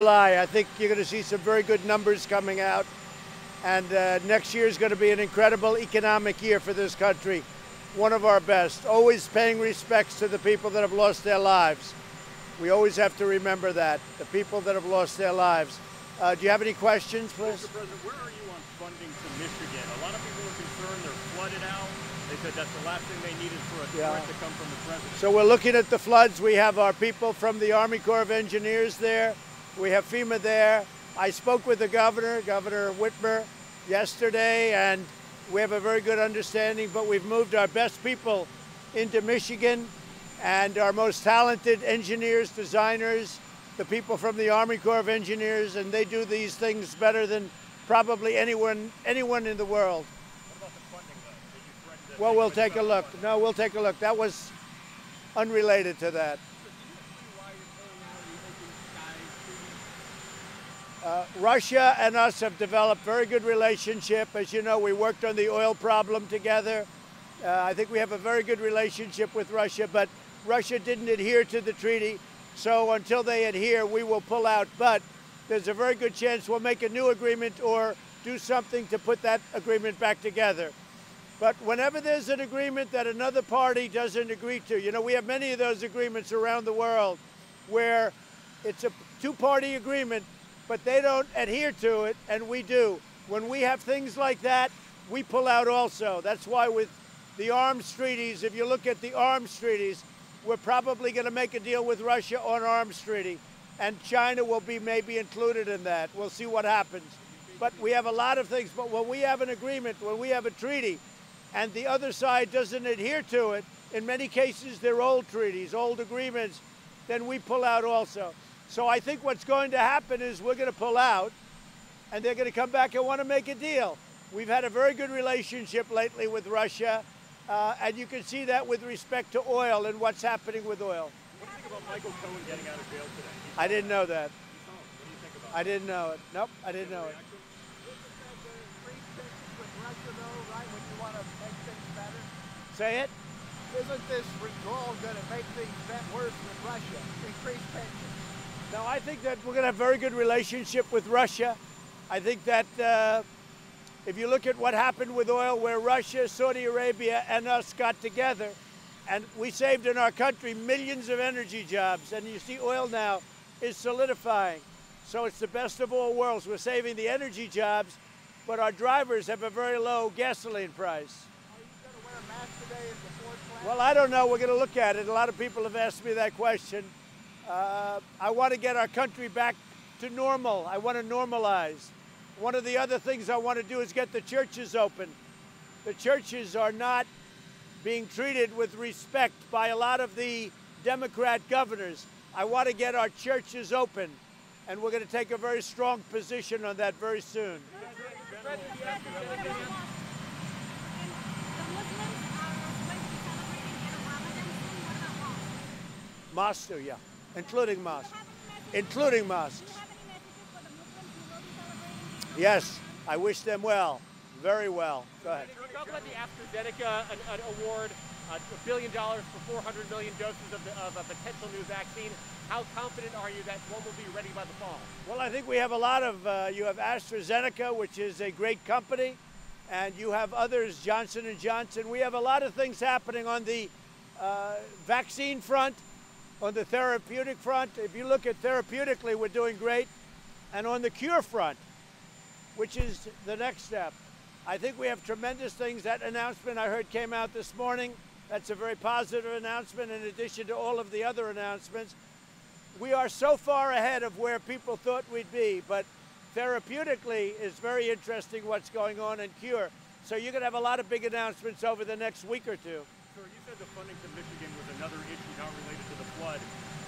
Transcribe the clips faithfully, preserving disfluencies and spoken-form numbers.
July, I think you're going to see some very good numbers coming out, and uh, next year is going to be an incredible economic year for this country, one of our best, always paying respects to the people that have lost their lives. We always have to remember that, the people that have lost their lives. Uh, do you have any questions, please? Mister President, where are you on funding to Michigan? A lot of people are concerned they're flooded out. They said that's the last thing they needed for a threat yeah. to come from the president. So we're looking at the floods. We have our people from the Army Corps of Engineers there. We have FEMA there. I spoke with the governor, Governor Whitmer, yesterday, and we have a very good understanding, but we've moved our best people into Michigan and our most talented engineers, designers, the people from the Army Corps of Engineers, and they do these things better than probably anyone, anyone in the world. What about the funding, though? Did you threaten? Well, we'll take a look. No, we'll take a look. That was unrelated to that. Uh, Russia and us have developed very good relationship. As you know, we worked on the oil problem together. Uh, I think we have a very good relationship with Russia, but Russia didn't adhere to the treaty. So until they adhere, we will pull out. But there's a very good chance we'll make a new agreement or do something to put that agreement back together. But whenever there's an agreement that another party doesn't agree to, you know, we have many of those agreements around the world where it's a two-party agreement, but they don't adhere to it, and we do. When we have things like that, we pull out also. That's why with the arms treaties, if you look at the arms treaties, we're probably gonna make a deal with Russia on arms treaty, and China will be maybe included in that. We'll see what happens. But we have a lot of things, but when we have an agreement, when we have a treaty, and the other side doesn't adhere to it, in many cases, they're old treaties, old agreements, then we pull out also. So I think what's going to happen is we're going to pull out, and they're going to come back and want to make a deal. We've had a very good relationship lately with Russia, uh, and you can see that with respect to oil and what's happening with oil. What do you think about Michael Cohen getting out of jail today? I didn't know that. What do you think about it? I didn't know it. Nope, I didn't know it. Say it. Isn't this withdrawal going to make things worse with Russia? Increase tensions. No, I think that we're going to have a very good relationship with Russia. I think that uh, if you look at what happened with oil, where Russia, Saudi Arabia, and us got together, and we saved in our country millions of energy jobs, and you see oil now is solidifying. So it's the best of all worlds. We're saving the energy jobs, but our drivers have a very low gasoline price. Are you going to wear a mask today at the Ford plant? Well, I don't know. We're going to look at it. A lot of people have asked me that question. Uh, I want to get our country back to normal. I want to normalize. One of the other things I want to do is get the churches open. The churches are not being treated with respect by a lot of the Democrat governors. I want to get our churches open, and we're going to take a very strong position on that very soon. Mosques, yeah. Including mosques. Including mosques. Do you have any messages for the Muslims who will be celebrating? Yes, I wish them well. Very well. Go ahead. Can you talk about the AstraZeneca an, an award, a uh, billion dollars for four hundred million doses of, the, of a potential new vaccine. How confident are you that one will be ready by the fall? Well, I think we have a lot of, uh, you have AstraZeneca, which is a great company, and you have others, Johnson and Johnson. We have a lot of things happening on the uh, vaccine front. On the therapeutic front, if you look at therapeutically, we're doing great. And on the cure front, which is the next step, I think we have tremendous things. That announcement I heard came out this morning. That's a very positive announcement in addition to all of the other announcements. We are so far ahead of where people thought we'd be, but therapeutically it's very interesting what's going on in cure. So you're gonna have a lot of big announcements over the next week or two. Sir, you said the funding to Michigan was another issue not related to the flood.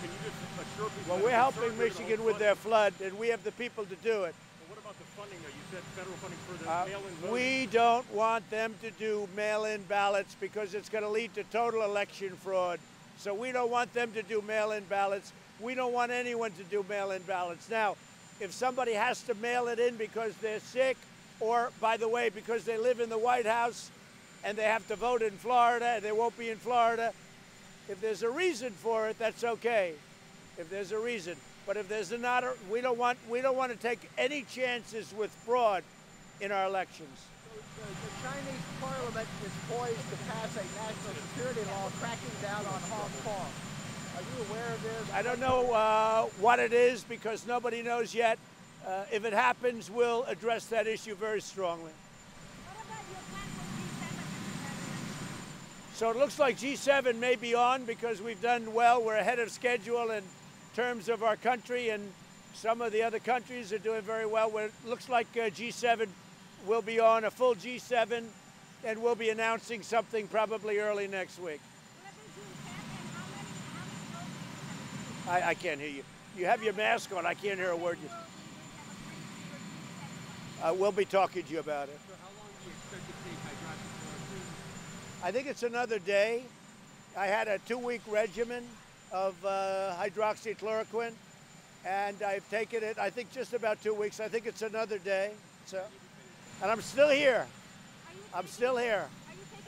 Can you just assure people? Well, we're helping Michigan with their flood, and we have the people to do it. But what about the funding, though? You said federal funding for the uh, mail-in voting. We don't want them to do mail-in ballots because it's going to lead to total election fraud. So we don't want them to do mail-in ballots. We don't want anyone to do mail-in ballots. Now, if somebody has to mail it in because they're sick or, by the way, because they live in the White House, and they have to vote in Florida, and they won't be in Florida. If there's a reason for it, that's okay, if there's a reason. But if there's not, a, we don't want we don't want to take any chances with fraud in our elections. The, the Chinese parliament is poised to pass a national security law cracking down on Hong Kong. Are you aware of this? I don't know uh, what it is, because nobody knows yet. Uh, if it happens, we'll address that issue very strongly. What about your plan for G seven? So it looks like G seven may be on, because we've done well. We're ahead of schedule in terms of our country, and some of the other countries are doing very well. It looks like uh, G seven will be on, a full G seven, and we'll be announcing something probably early next week. I, I can't hear you. You have your mask on. I can't hear a word. I uh, will be talking to you about it. So how long do you expect to take hydroxychloroquine? I think it's another day. I had a two-week regimen of uh, hydroxychloroquine, and I've taken it, I think, just about two weeks. I think it's another day. So, and I'm still here. I'm still here.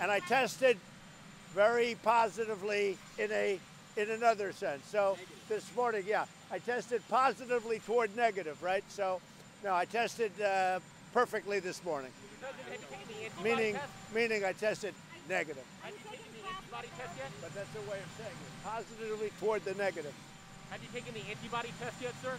And I tested very positively in a in another sense. So this morning, yeah, I tested positively toward negative, right? So, no, I tested uh, perfectly this morning. Meaning, meaning I tested negative. But that's a way of saying it. Positively toward the negative. Have you taken the antibody test yet, sir?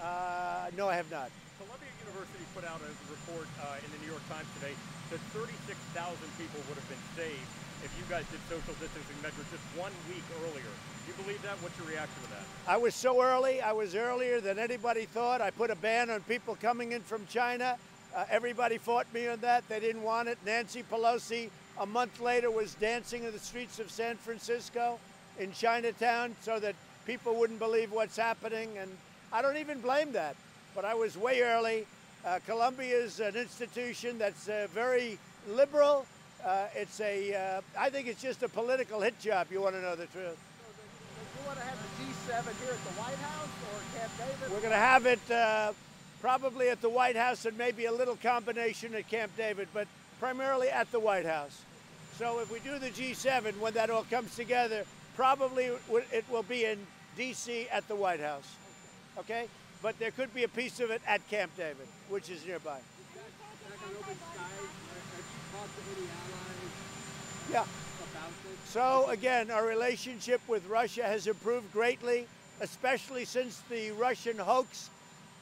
Uh, no, I have not. Columbia University put out a report uh, in the New York Times today that thirty-six thousand people would have been saved if you guys did social distancing measures just one week earlier. Do you believe that? What's your reaction to that? I was so early. I was earlier than anybody thought. I put a ban on people coming in from China. Uh, everybody fought me on that. They didn't want it. Nancy Pelosi, a month later, was dancing in the streets of San Francisco in Chinatown so that people wouldn't believe what's happening. And I don't even blame that. But I was way early. Uh, Columbia is an institution that's uh, very liberal. Uh, it's a, uh, I think it's just a political hit job. You want to know the truth. So you want to have the G seven here at the White House or Camp David? We're going to have it uh, probably at the White House, and maybe a little combination at Camp David, but primarily at the White House. So if we do the G seven, when that all comes together, probably it will be in D C at the White House. Okay? But there could be a piece of it at Camp David, which is nearby. Yeah. So again, our relationship with Russia has improved greatly, especially since the Russian hoax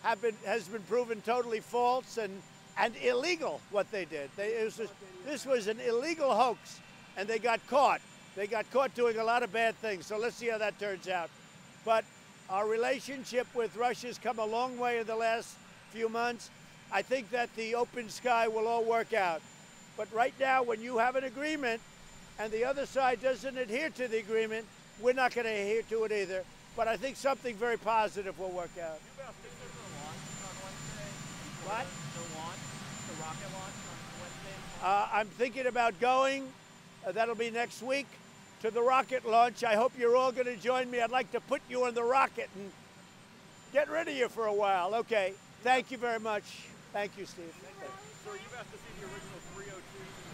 have been, has been proven totally false and, and illegal, what they did. They, it was just, this was an illegal hoax, and they got caught. They got caught doing a lot of bad things, so let's see how that turns out. But our relationship with Russia has come a long way in the last few months. I think that the open sky will all work out. But right now, when you have an agreement and the other side doesn't adhere to the agreement, we're not going to adhere to it either. But I think something very positive will work out. You about to consider the launch on Wednesday? What? The launch, the rocket launch on Wednesday? Uh, I'm thinking about going. Uh, that'll be next week. To the rocket launch. I hope you're all going to join me. I'd like to put you on the rocket and get rid of you for a while. Okay. Thank you very much. Thank you, Steve. Thank you. Sir, you've asked to see the original three oh two.